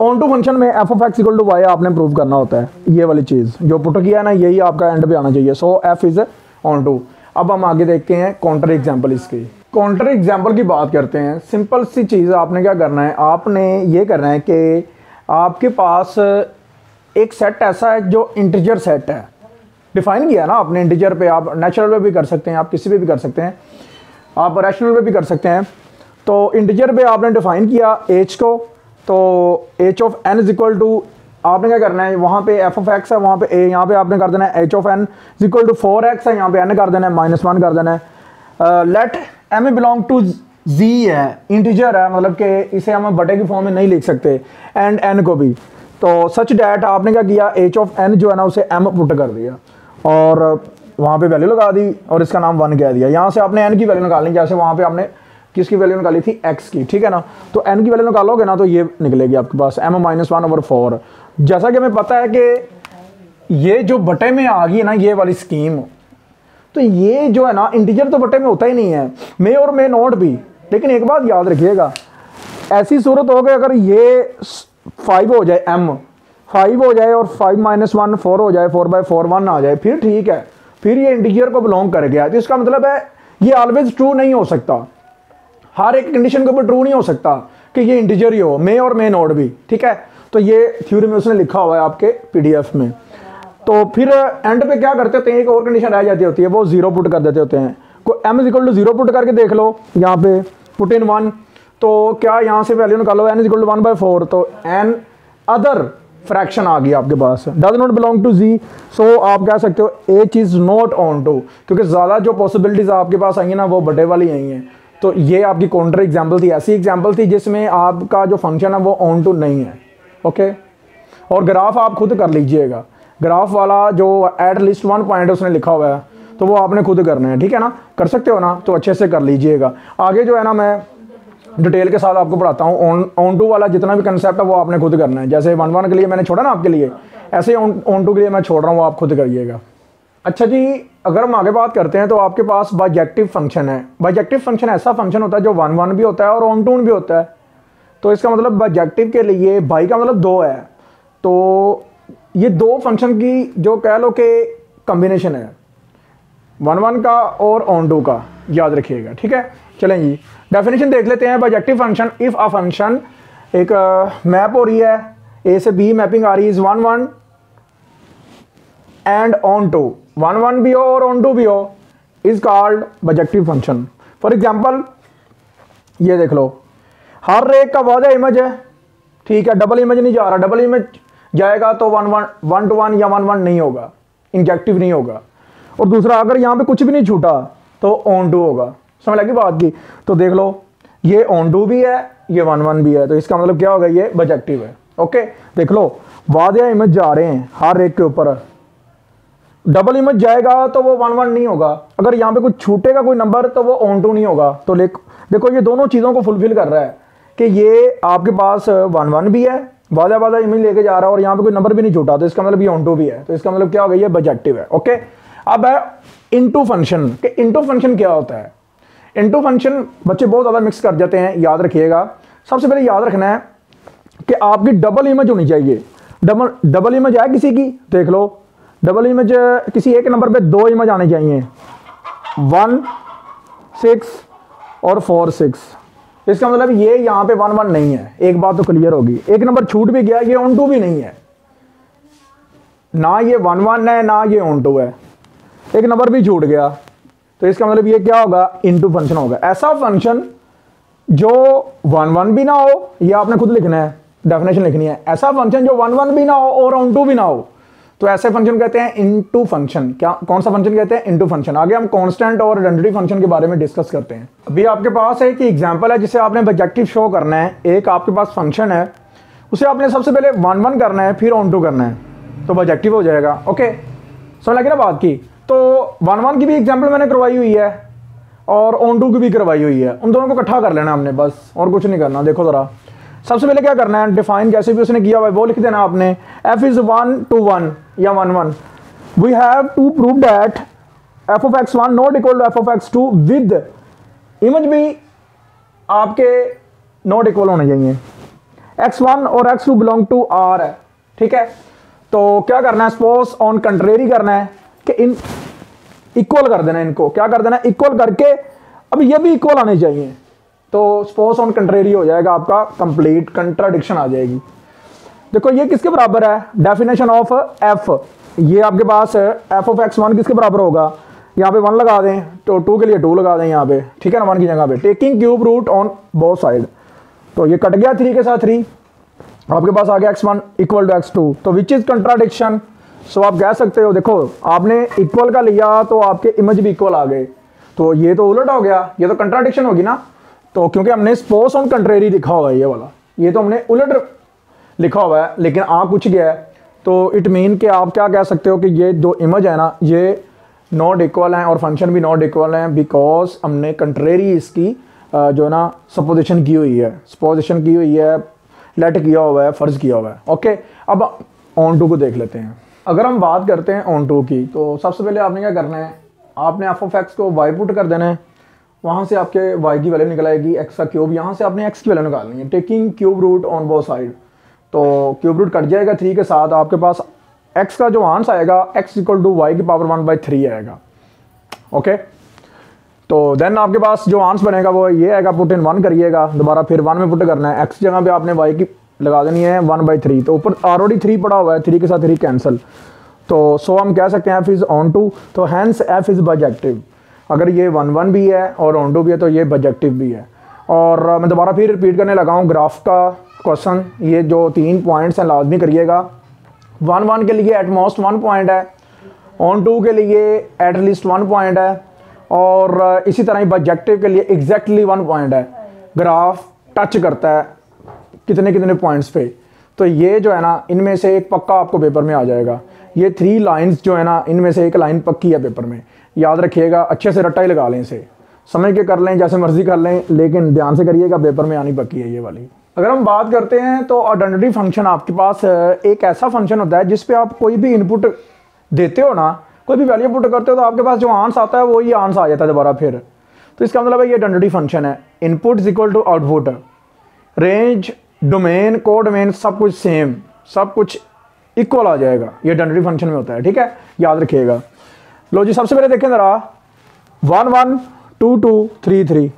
ऑन टू फंक्शन में F of X equal to Y आपने प्रूव करना होता है, ये वाली चीज़ जो पुट किया है ना यही आपका एंड पे आना चाहिए। So F is onto. अब हम आगे देखते हैं काउंटर एग्जाम्पल। इसकी काउंटर एग्जाम्पल की बात करते हैं। सिंपल सी चीज़, आपने क्या करना है, आपने ये करना है कि आपके पास एक सेट ऐसा है जो इंटीजर सेट है, डिफाइन किया ना आपने। इंटीजर पे आप नेचुरल पे भी कर सकते हैं, आप किसी पे भी कर सकते हैं, आप रैशनल पे भी कर सकते हैं। तो इंटीजर पे आपने डिफाइन किया एच को, तो H of N is equal to, आपने क्या करना है, वहाँ पे एफ ऑफ एक्स है, वहाँ पे ए, यहाँ पे आपने कर देना है H of N is equal to 4x है, यहाँ पे एन कर देना है -1 कर देना है। लेट एम बिलोंग टू जी है, इंटीजर है, मतलब कि इसे हम बटे की फॉर्म में नहीं लिख सकते, एंड एन को भी। तो सच डैट आपने क्या किया, एच ऑफ एन जो है ना उसे एम पुट कर दिया और वहाँ पे वैल्यू लगा दी और इसका नाम 1 कह दिया। यहाँ से आपने एन की वैल्यू निकालनी, जैसे वहाँ पे आपने किसकी वैल्यू निकाली थी, एक्स की, ठीक है ना। तो एन की वैल्यू निकालोगे ना तो ये निकलेगी आपके पास एम -1/4। जैसा कि हमें पता है कि ये जो बटे में आ गई ना ये वाली स्कीम, तो ये जो है ना इंटीजर तो बटे में होता ही नहीं है, मे और मे नॉट भी। लेकिन एक बात याद रखिएगा, ऐसी सूरत हो गई अगर ये 5 हो जाए, एम 5 हो जाए और 5 - 1 4 हो जाए, 4/4 1 आ जाए, फिर ठीक है, फिर ये इंटीजर को बिलोंग कर गया। तो इसका मतलब है ये ऑलवेज ट्रू नहीं हो सकता, हर एक कंडीशन के ऊपर ट्रू नहीं हो सकता कि ये इंटीजर ही हो, मे और मे नॉट भी, ठीक है। तो ये थ्योरी में उसने लिखा हुआ है आपके पीडीएफ में। तो फिर एंड पे क्या करते होते हैं, एक और कंडीशन रह जाती होती है, वो 0 पुट कर देते होते हैं। को M is equal to 0 put करके देख लो, यहाँ पे पुट इन 1, तो क्या यहाँ से वैल्यू निकालो, एन इज इक्वल टू 1/4, तो एन अदर फ्रैक्शन आ गई आपके पास, does not belong to ji. So आप कह सकते हो H is not onto, क्योंकि ज़्यादा जो पॉसिबिलिटीज़ आपके पास आई हैं ना वो बटे वाली आई हैं। तो ये आपकी काउंटर एग्जाम्पल थी, ऐसी एग्जाम्पल थी जिसमें आपका जो फंक्शन है वो ऑन टू नहीं है, ओके। और ग्राफ आप खुद कर लीजिएगा, ग्राफ वाला जो एटलीस्ट 1 पॉइंट उसने लिखा हुआ है तो वो आपने खुद करना है, ठीक है ना, कर सकते हो ना, तो अच्छे से कर लीजिएगा। आगे जो है ना मैं डिटेल के साथ आपको पढ़ाता हूँ, ऑन टू वाला जितना भी कंसेप्ट है वो आपने खुद करना है। जैसे 1/1 के लिए मैंने छोड़ा ना आपके लिए, ऐसे ही ऑन टू के लिए मैं छोड़ रहा हूँ, आप खुद करिएगा। अच्छा जी, अगर हम आगे बात करते हैं तो आपके पास बाइजेक्टिव फंक्शन है। बाइजेक्टिव फंक्शन ऐसा फंक्शन होता है जो 1/1 भी होता है और ऑन टू भी होता है। तो इसका मतलब बाइजेक्टिव के लिए बाई का मतलब 2 है, तो ये 2 फंक्शन की जो कह लो कि कम्बिनेशन है, 1/1 का और ऑन टू का, याद रखिएगा, ठीक है। चलें जी, डेफिनेशन देख लेते हैं। Bijective function, if a function एक मैप हो रही है, ए से बी मैपिंग आ रही है, इज़ 1/1 एंड ऑन टू, 1/1 भी हो और ऑन टू भी हो, is called bijective function. For example ये देख लो, हर एक का वादा इमेज है, ठीक है, डबल इमेज नहीं जा रहा, डबल इमेज जाएगा तो 1/1 या 1/1 नहीं होगा, इंजेक्टिव नहीं होगा। और दूसरा, अगर यहाँ पे कुछ भी नहीं छूटा तो ऑन टू होगा, समझ लगी बात की। तो देख लो ये ऑन टू भी है, ये 1/1 भी है, तो इसका मतलब क्या होगा, ये बाइजेक्टिव है, ओके। देख लो वादे इमेज जा रहे हैं हर एक के ऊपर, डबल इमेज जाएगा तो वो 1/1 नहीं होगा, अगर यहाँ पे कुछ छूटेगा कोई नंबर तो वो ऑन टू नहीं होगा। तो देखो ये दोनों चीज़ों को फुलफिल कर रहा है कि ये आपके पास 1/1 भी है, वादा इमेज लेके जा रहा है और यहाँ पे कोई नंबर भी नहीं छूटा, तो इसका मतलब ये ऑन टू भी है, तो इसका मतलब क्या हो गया, ये बाइजेक्टिव है, ओके। अब है इनटू फंक्शन, कि इनटू फंक्शन क्या होता है। इनटू फंक्शन बच्चे बहुत ज़्यादा मिक्स कर जाते हैं, याद रखिएगा। सबसे पहले याद रखना है कि आपकी डबल इमेज होनी चाहिए, डबल इमेज है किसी की, देख लो डबल इमेज किसी एक नंबर पे 2 इमेज आने चाहिए, 1 6 और 4 6, इसका मतलब ये यहाँ पे 1/1 नहीं है, एक बात तो क्लियर होगी। एक नंबर छूट भी गया, ये ऑन टू भी नहीं है, ना ये 1/1 है ना ये ऑन टू है, एक नंबर भी छूट गया, तो इसका मतलब ये क्या होगा, इनटू फंक्शन होगा। ऐसा फंक्शन जो 1/1 भी ना हो, ये आपने खुद लिखना है, डेफिनेशन लिखनी है, ऐसा फंक्शन जो 1/1 भी ना हो और ऑन टू भी ना हो, तो ऐसे फंक्शन कहते हैं इनटू फंक्शन। क्या कौन सा फंक्शन कहते हैं, इनटू फंक्शन। आगे हम कांस्टेंट और रिडंडेंट फंक्शन के बारे में डिस्कस करते हैं। अभी आपके पास एक एग्जांपल है जिसे आपने बाइजेक्टिव शो करना है। एक आपके पास फंक्शन है, उसे आपने सबसे पहले 1/1 करना है, फिर ऑन टू करना है, तो बाइजेक्टिव हो जाएगा, ओके, समझ लगी ना बात की। तो 1/1 की भी एग्जाम्पल मैंने करवाई हुई है और ऑन टू की भी करवाई हुई है, उन दोनों को इकट्ठा कर लेना हमने, बस और कुछ नहीं करना। देखो ज़रा, सबसे पहले क्या करना है, डिफाइन जैसे भी उसने किया हुआ है वो लिख देना आपने, एफ इज़ 1/1 या 1/1। We have to prove that F of X one not equal to F of X two with image भी आपके नॉट इक्वल होने चाहिए, एक्स वन और X two belong to R है। ठीक है, तो क्या करना है, सपोज ऑन कंट्रेरी करना है कि इन इक्वल कर देना है, इनको क्या कर देना है इक्वल करके, अब ये भी इक्वल आने चाहिए, तो सपोज ऑन कंट्रेरी हो जाएगा आपका कंप्लीट कंट्राडिक्शन आ जाएगी। देखो ये किसके बराबर है, डेफिनेशन ऑफ एफ, ये आपके पास एफ ऑफ एक्स वन किसके बराबर होगा, यहाँ पे वन लगा दें तो टू के लिए टू लगा दें यहाँ पे, ठीक है ना, वन की जगह पे, taking cube root on both side, तो ये कट गया थ्री के साथ थ्री, आपके पास आ गया X one equal to X two, तो विच इज कंट्राडिक्शन। सो आप कह सकते हो देखो आपने इक्वल का लिया तो आपके इमेज भी इक्वल आ गए, तो ये तो उलट हो गया, ये तो कंट्राडिक्शन होगी ना, तो क्योंकि हमने सपोज ऑन कंट्रेरी लिखा हुआ है ये वाला, ये तो हमने उलट लिखा हुआ है लेकिन आ कुछ गया है, तो इट मीन कि आप क्या कह सकते हो कि ये दो इमेज है ना ये नॉट इक्वल हैं और फंक्शन भी नॉट इक्वल हैं, बिकॉज हमने कंट्रेरी इसकी जो ना सपोजिशन की हुई है, सपोजिशन की हुई है, लेट किया हुआ है, फर्ज किया हुआ है। ओके, अब ऑन टू को देख लेते हैं। अगर हम बात करते हैं ऑन टू की, तो सबसे पहले आपने क्या करना है, आपने एफ ऑफ एक्स को वाई पुट कर देना है, वहाँ से आपके वाई की वैल्यू निकल आएगी, एक्स का क्यूब, यहाँ से आपने एक्स की वैल्यू निकालनी है, taking cube root on both side, तो क्यूब रूट कट जाएगा थ्री के साथ, आपके पास एक्स का जो आंसर आएगा एक्स इक्वल टू वाई की पावर वन बाई थ्री आएगा। ओके, तो देन आपके पास जो आंसर बनेगा वो ये आएगा, पुट इन वन करिएगा, दोबारा फिर वन में पुट करना है, एक्स जगह पे आपने वाई की लगा देनी है वन बाई थ्री, तो ऊपर ऑलरेडी थ्री पड़ा हुआ है, थ्री के साथ थ्री कैंसिल, तो सो हम कह सकते हैं एफ इज़ ऑन टू, तो हैंस एफ इज़ बजेक्टिव, अगर ये वन वन भी है और ऑन टू भी है तो ये बजेक्टिव भी है। और मैं दोबारा फिर रिपीट करने लगा हूँ ग्राफ का क्वेश्चन, ये जो तीन पॉइंट्स हैं लाजमी करिएगा, वन वन के लिए एटमोस्ट वन पॉइंट है, ऑन टू के लिए एटलीस्ट वन पॉइंट है, और इसी तरह ही बजेक्टिव के लिए एग्जैक्टली वन पॉइंट है, ग्राफ टच करता है कितने कितने पॉइंट्स पे, तो ये जो है ना इनमें से एक पक्का आपको पेपर में आ जाएगा, ये थ्री लाइंस जो है ना इनमें से एक लाइन पक्की है पेपर में, याद रखिएगा, अच्छे से रट्टा ही लगा लें, इसे समझ के कर लें, जैसे मर्जी कर लें, लेकिन ध्यान से करिएगा, पेपर में आनी पक्की है ये वाली। अगर हम बात करते हैं तो आइडेंटिटी फंक्शन, आपके पास एक ऐसा फंक्शन होता है जिस पे आप कोई भी इनपुट देते हो ना, कोई भी वैल्यू पुट करते हो, तो आपके पास जो आंसर आता है वो ये आंसर आ जाता है दोबारा फिर, तो इसका मतलब है ये आइडेंटिटी फंक्शन है, input is equal to output, range domain codomain सब कुछ सेम, सब कुछ इक्वल आ जाएगा, ये आइडेंटिटी फंक्शन में होता है। ठीक है, याद रखिएगा। लो जी, सबसे पहले देखें जरा, one one two two three three,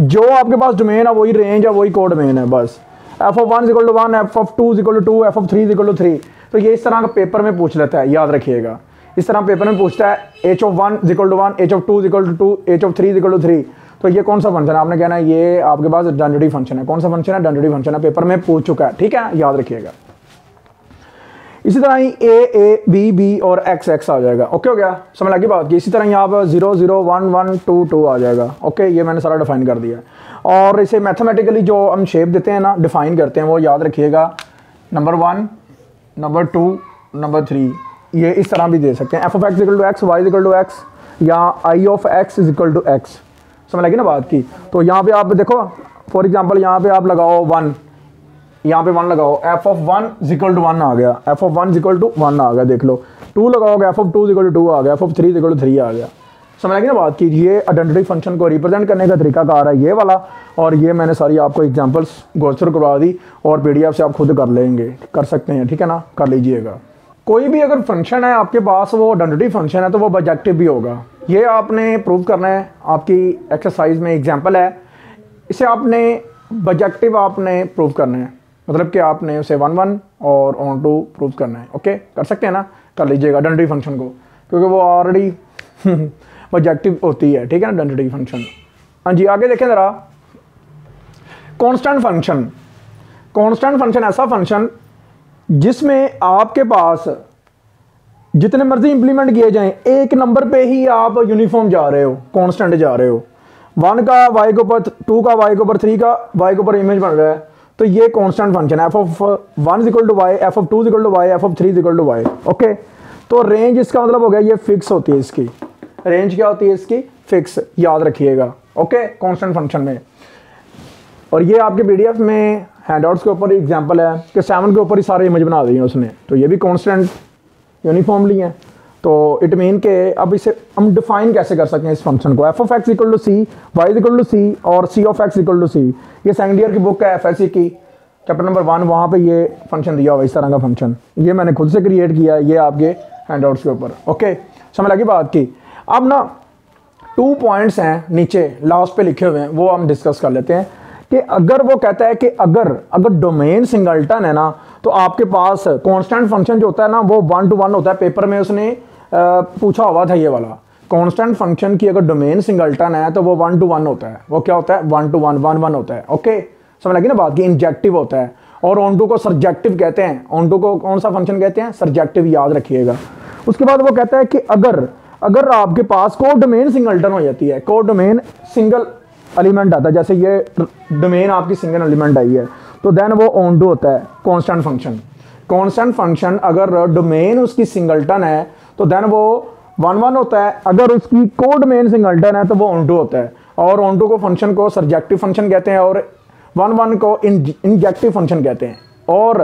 जो आपके पास डोमेन है वही रेंज है वही कोडोमेन है, बस F of one is equal to one, F of two is equal to two, F of three is equal to three, तो ये इस तरह का पेपर में पूछ लेता है, याद रखिएगा, इस तरह पेपर में पूछता है H of one is equal to one, H of two is equal to two, H of three is equal to three, तो ये कौन सा फंक्शन है, आपने कहना है ये आपके पास आइडेंटिटी फंक्शन है, कौन सा फंक्शन है, आइडेंटिटी फंक्शन है, पेपर में पूछ चुका है। ठीक है, याद रखिएगा। इसी तरह ही ए बी और एक्स एक्स आ जाएगा। ओके, हो गया, समझ लगी बात की। इसी तरह ही आप zero zero one one two two आ जाएगा। ओके, ये मैंने सारा डिफाइन कर दिया है। और इसे मैथमेटिकली जो हम शेप देते हैं ना, डिफाइन करते हैं, वो याद रखिएगा, number one, number two, number three, ये इस तरह भी दे सकते हैं, F of X equal to X, Y equal to X, या I of X is equal to X, समझ लगी ना बात की। तो यहाँ पे आप देखो, फॉर एग्जांपल यहाँ पे आप लगाओ वन, यहाँ पे वन लगाओ, F of one is equal to one आ गया, F of one is equal to one आ गया, देख लो। टू लगाओगे, F of two is equal to two आ गया, F of three is equal to three आ गया, समझ लगी ना बात की। ये आइडेंटिटी फंक्शन को रिप्रेजेंट करने का तरीकाकार है ये वाला, और ये मैंने सारी आपको एग्जाम्पल्स गोचर करवा दी, और PDF से आप खुद कर लेंगे, कर सकते हैं, ठीक है ना, कर लीजिएगा। कोई भी अगर फंक्शन है आपके पास, वो आइडेंटिटी फंक्शन है, तो वो बजेक्टिव भी होगा। ये आपने प्रूव करना है, आपकी एक्सरसाइज में एग्जांपल है, इसे आपने बजेक्टिव आपने प्रूव करना है, मतलब कि आपने उसे वन वन और ऑन टू प्रूव करना है। ओके, कर सकते हैं ना, कर लीजिएगा आइडेंटिटी फंक्शन को, क्योंकि वो ऑलरेडी बजेक्टिव होती है। ठीक है ना, आइडेंटिटी फंक्शन। हाँ जी, आगे देखें ज़रा, कॉन्स्टेंट फंक्शन। कॉन्स्टेंट फंक्शन ऐसा फंक्शन जिसमें आपके पास जितने मर्जी इंप्लीमेंट किए जाएं, एक नंबर पे ही आप यूनिफॉर्म जा रहे हो, कांस्टेंट जा रहे हो। वन का वाई के ऊपर, टू का वाई के ऊपर, थ्री का वाई के ऊपर इमेज बन रहा है, तो ये कांस्टेंट फंक्शन है। F of one is equal to Y, F of two is equal to Y, F of three is equal to Y. Okay, तो रेंज इसका मतलब हो गया ये फिक्स होती है, इसकी रेंज क्या होती है, इसकी फिक्स, याद रखिएगा। ओके, कांस्टेंट फंक्शन में, और ये आपके PDF में हैंडआउट्स के ऊपर एग्जांपल है कि 7 के ऊपर ही सारे इमेज बना दी है उसने, तो ये भी कांस्टेंट यूनिफॉर्मली है। तो इट मीन के अब इसे हम डिफाइन कैसे कर सकते हैं इस फंक्शन को, F of X equal to C, Y equal to C और C of X equal to C. ये सेकंड ईयर की बुक है एफएससी की, चैप्टर नंबर 1, वहाँ पे ये फंक्शन दिया हुआ, इस तरह का फंक्शन ये मैंने खुद से क्रिएट किया है, ये आपके हैंड आउट्स के ऊपर। ओके, समझ लगी बात की। अब ना 2 पॉइंट्स हैं नीचे लास्ट पे लिखे हुए हैं, वो हम डिस्कस कर लेते हैं कि अगर वो कहता है कि अगर डोमेन सिंगल्टन है ना, तो आपके पास कॉन्स्टेंट फंक्शन जो होता है ना वो 1 to 1 होता है। पेपर में उसने पूछा हुआ था ये वाला, कांस्टेंट फंक्शन की अगर डोमेन सिंगल्टन है तो वो 1 to 1 होता है। वो क्या होता है? 1 to 1 होता है। ओके, समझ लगी ना बात की। इंजेक्टिव होता है और ऑनटू को सर्जेक्टिव कहते हैं। ऑनटू को कौन सा फंक्शन कहते हैं? सर्जेक्टिव, याद रखिएगा। उसके बाद वो कहता है कि अगर आपके पास को डोमेन सिंगल्टन हो जाती है, को डोमेन सिंगल एलिमेंट आता है, जैसे ये डोमेन आपकी सिंगल एलिमेंट आई है, तो देन वो ऑनटू होता है कॉन्स्टेंट फंक्शन। कॉन्स्टेंट फंक्शन अगर डोमेन उसकी सिंगल्टन है तो देन वो 1 होता है, अगर उसकी को डोमेन सिंगल्टन है तो वो ऑनटू होता है। और ऑनटू को फंक्शन को सर्जेक्टिव फंक्शन कहते हैं और 1 को इंजेक्टिव फंक्शन कहते हैं। और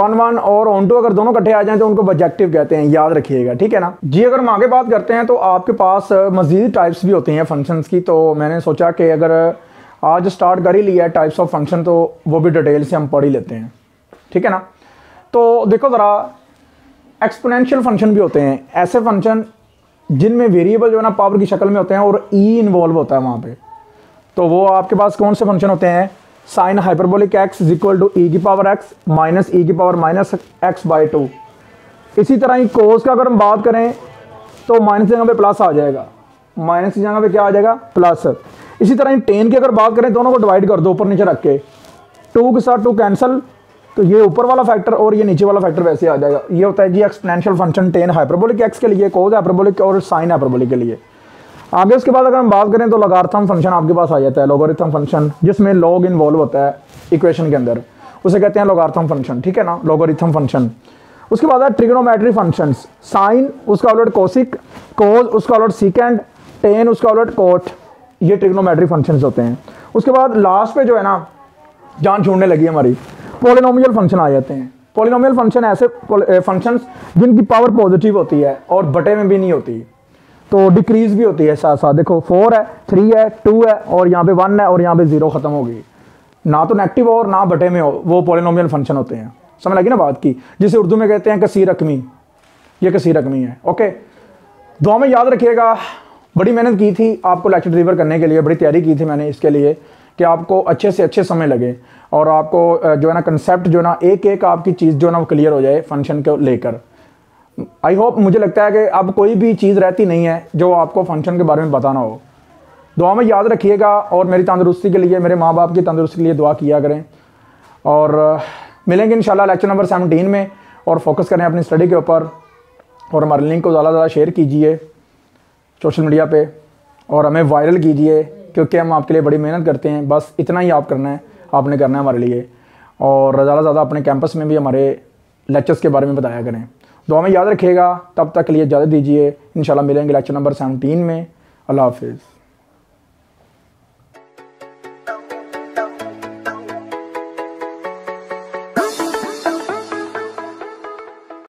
1 और ऑनटू अगर दोनों इकट्ठे आ जाएं तो उनको वजेक्टिव कहते हैं, याद रखिएगा। ठीक है ना जी। अगर हम आगे बात करते हैं तो आपके पास मजीद टाइप्स भी होती हैं फंक्शंस की, तो मैंने सोचा कि अगर आज स्टार्ट कर ही लिया है टाइप्स ऑफ फंक्शन तो वो भी डिटेल से हम पढ़ ही लेते हैं। ठीक है ना। तो देखो ज़रा, एक्सपोनेंशियल फंक्शन भी होते हैं, ऐसे फंक्शन जिनमें वेरिएबल जो है ना पावर की शक्ल में होते हैं और ई इन्वॉल्व होता है वहाँ पे। तो वो आपके पास कौन से फंक्शन होते हैं? Sine hyperbolic X is equal to E की पावर एक्स माइनस ई की पावर माइनस एक्स बाई 2। इसी तरह ही कोस का अगर हम बात करें तो माइनस की जगह पे प्लस आ जाएगा, माइनस की जगह पे क्या आ जाएगा? प्लस। इसी तरह ही टेन की अगर बात करें, दोनों को डिवाइड कर दो ऊपर नीचे रख के, 2 के साथ 2 कैंसिल, तो ये ऊपर वाला फैक्टर और ये नीचे वाला फैक्टर वैसे आ जाएगा। ये होता है जी exponential function, tan hyperbolic X के लिए, कोस हाइपरबोलिक और साइन हाइपरबोलिक के लिए। आगे उसके बाद अगर हम बात करें तो लॉगरिथम फंक्शन आपके पास आ जाता है, लॉगरिथम फंक्शन जिसमें लॉग इन्वॉल्व होता है इक्वेशन के अंदर, उसे कहते हैं लॉगरिथम फंक्शन। ठीक है ना, लॉगरिथम फंक्शन। उसके बाद है ट्रिग्नोमेट्री फंक्शंस, साइन उसका उलट कोसिक, कोस उसका उलट सीकेंड, टेन उसका उलट कोट, ये ट्रिग्नोमेट्री फंक्शंस होते हैं। उसके बाद लास्ट पे जो है ना जान छोड़ने लगी हमारी, पॉलिनोमियल फंक्शन आ जाते हैं। पॉलिनोमियल फंक्शन ऐसे फंक्शंस जिनकी पावर पॉजिटिव होती है और बटे में भी नहीं होती, तो डिक्रीज भी होती है साथ साथ। देखो 4 है, 3 है, 2 है और यहाँ पे 1 है और यहाँ पे 0 खत्म होगी, ना तो नेगेटिव हो और ना बटे में हो, वो पॉलिनोमियल फंक्शन होते हैं। समझ लगी ना बात की, जिसे उर्दू में कहते हैं कसीर रकमी। ये कसीर रकमी है। ओके, दुआ में याद रखिएगा, बड़ी मेहनत की थी आपको लेक्चर डिलीवर करने के लिए, बड़ी तैयारी की थी मैंने इसके लिए कि आपको अच्छे से अच्छे समय लगे और आपको जो है ना कंसेप्ट जो है ना एक आपकी चीज़ जो है ना वो क्लियर हो जाए फंक्शन को लेकर। आई होप, मुझे लगता है कि अब कोई भी चीज़ रहती नहीं है जो आपको फंक्शन के बारे में बताना हो। दुआ में याद रखिएगा और मेरी तंदुरुस्ती के लिए, मेरे माँ बाप की तंदुरुस्ती के लिए दुआ किया करें। और मिलेंगे इंशाल्लाह लेक्चर नंबर 17 में, और फोकस करें अपनी स्टडी के ऊपर। और हमारे लिंक को ज़्यादा शेयर कीजिए सोशल मीडिया पर और हमें वायरल कीजिए, क्योंकि हम आपके लिए बड़ी मेहनत करते हैं। बस इतना ही आप करना है, आपने करना है हमारे लिए। और ज़्यादा से ज़्यादा अपने कैंपस में भी हमारे लेक्चर्स के बारे में बताया करें। दुआ में याद रखिएगा। तब तक के लिए इजाज़त दीजिए, इंशाल्लाह मिलेंगे लेक्चर नंबर 17 में। अल्लाह हाफिज़।